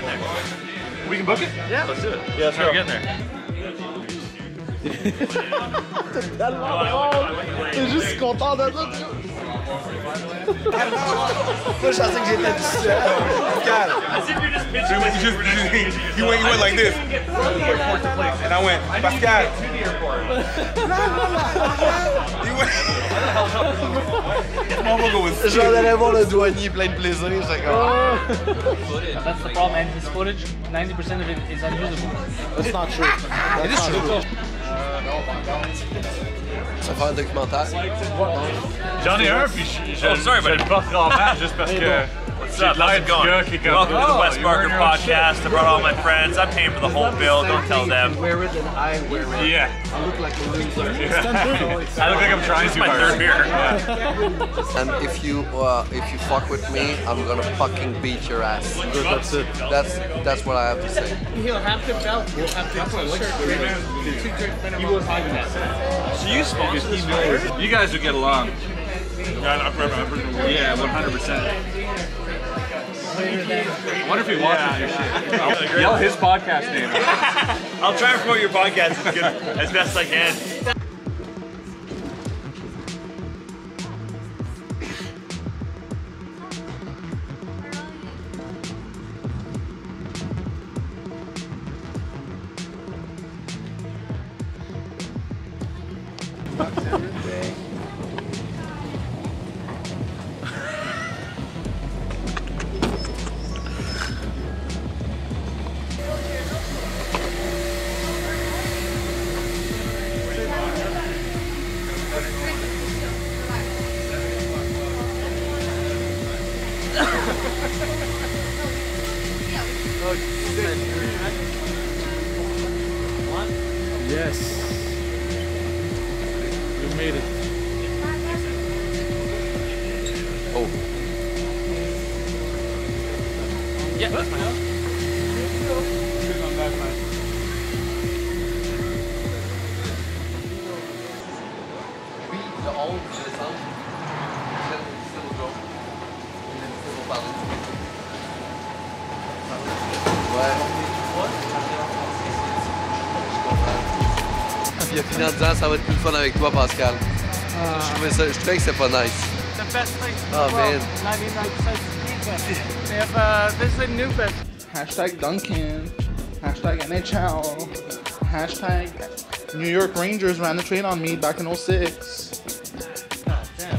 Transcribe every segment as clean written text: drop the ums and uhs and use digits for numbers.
getting there. We can book it? Yeah, let's do it. Yeah, let's go. We're getting there. T'es juste content d'être là, tu Moi, je pensais que j'étais tout seul. Calme. You went like this. And I went, Pascal. You went. J'en allais voir le douanier plein de plaisir. J'étais comme. That's the problem, man. His footage, 90% of it is unusable. That's not true. It is true. Ça va faire un documentaire. J'en ai un, puis je le porterai en main juste parce que j'ai l'air du gars qui est comme... Welcome to the Wes Barker podcast. I brought all my friends. I'm paying for the whole bill. Don't tell them. Yeah. I look like a loser. I look like I'm trying too hard. This is my third beer. And if you fuck with me, I'm gonna fucking beat your ass. That's it. That's what I have to say. He'll have to belt. He'll have to He will have that. So you sponsor this player? You guys would get along. Yeah, 100%. I wonder if he watches your shit. I'll yell his podcast name. I'll try and promote your podcast as good, as best I can. Yes. We made it. Oh. Yeah, that's my house. Beat the old to the house. Still go. And then still balance. What? Puis il a fini en disant ça va être plus fun avec toi, Pascal. Je trouvais que c'était pas nice. The best place in the world. 99% pizza. They have visited new best. Hashtag Duncan. Hashtag NHL. Hashtag New York Rangers ran the trade on me back in 06. Oh, damn.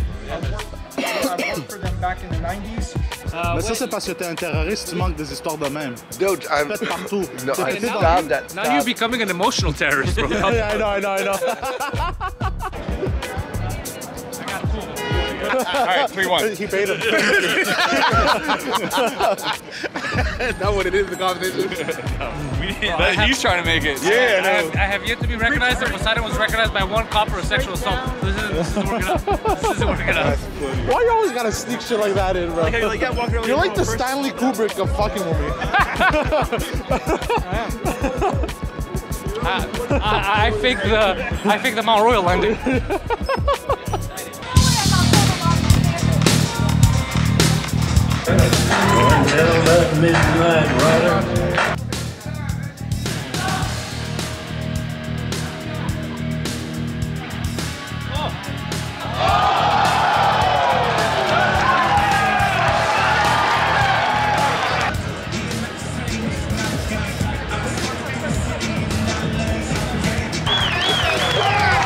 I worked for them back in the 90s. Mais ça, c'est parce que t'es un terroriste, tu manques des histoires de même. Dude, I'm... Faites partout. No, I found that. Now you're becoming an emotional terrorist, bro. Yeah, I know. I got cool. All right, 3-1. He paid him. That's not what it is, the conversation. He's trying to make it. Yeah, I have yet to be recognized that Poseidon was recognized by one cop for a sexual assault. This isn't working out. Why you always gotta sneak shit like that in, bro? You're like the Stanley Kubrick of fucking with me. I faked the Mount Royal landing. Hell, that midnight rider. I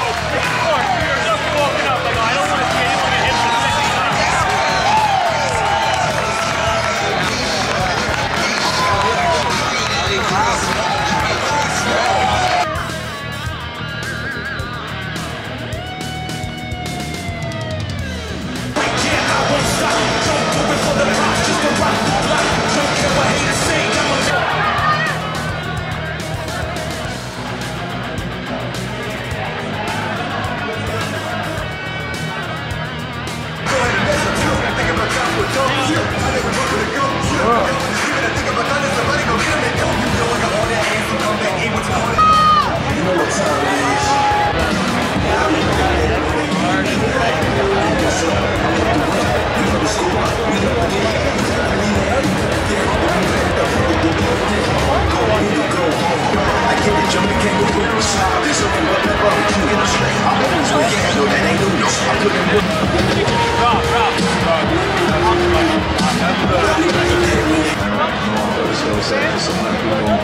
think about that, somebody go get him and go. some people also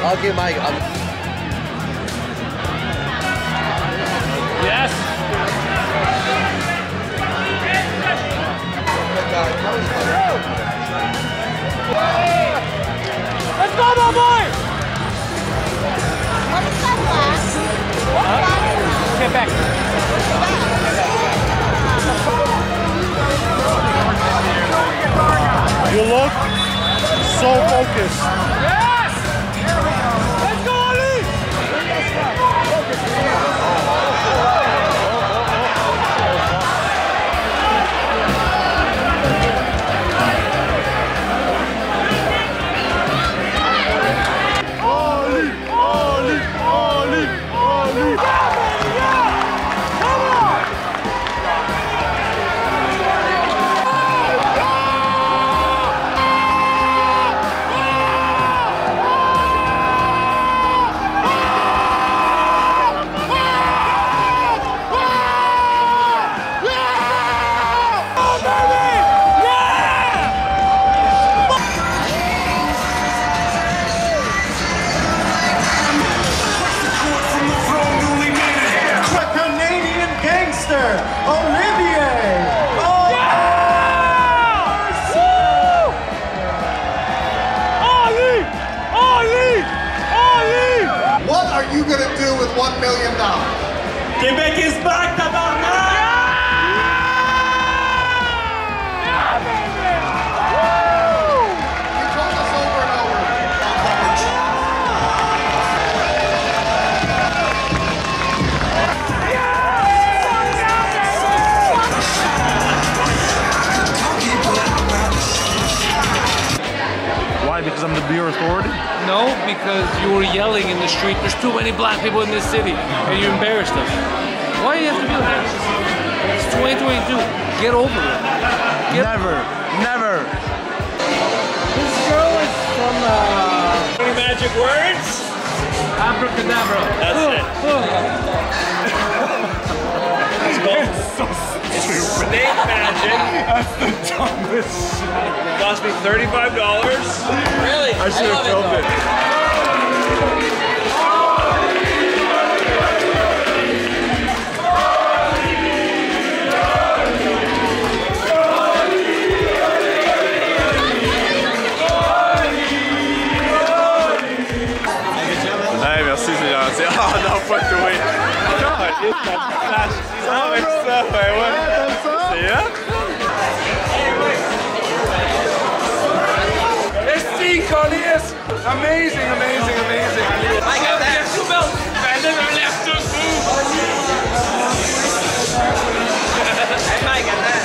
I'll give my... Yes! Let's go, my boy! What is that glass? What? Get back. You look so focused. Yes! Let's go, Ali! $1 million. Quebec is back, tabarnak! Yeah, baby! Woo! You told us over and over. Yeah! Why? Because I'm the beer authority? No, because you were yelling in the street, there's too many black people in this city, and you embarrassed us. Why do you have to be like that? It's 2022. Get over it. Never. This girl is from... Any magic words? Abracadabra. That's it. It's called snake magic. That's the dumbest shit. It cost me $35. Really? I should have filmed it. Hey, merci, c'est gentil. Oh non, pas doué. God, flash. Ah ouais, c'est ça, ouais. C'est hot? T-Colliers! Amazing! I got that two belts! And then I left two moves! Hey Mike, I got that!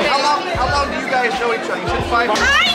How long do you guys know each other? You said 5 years.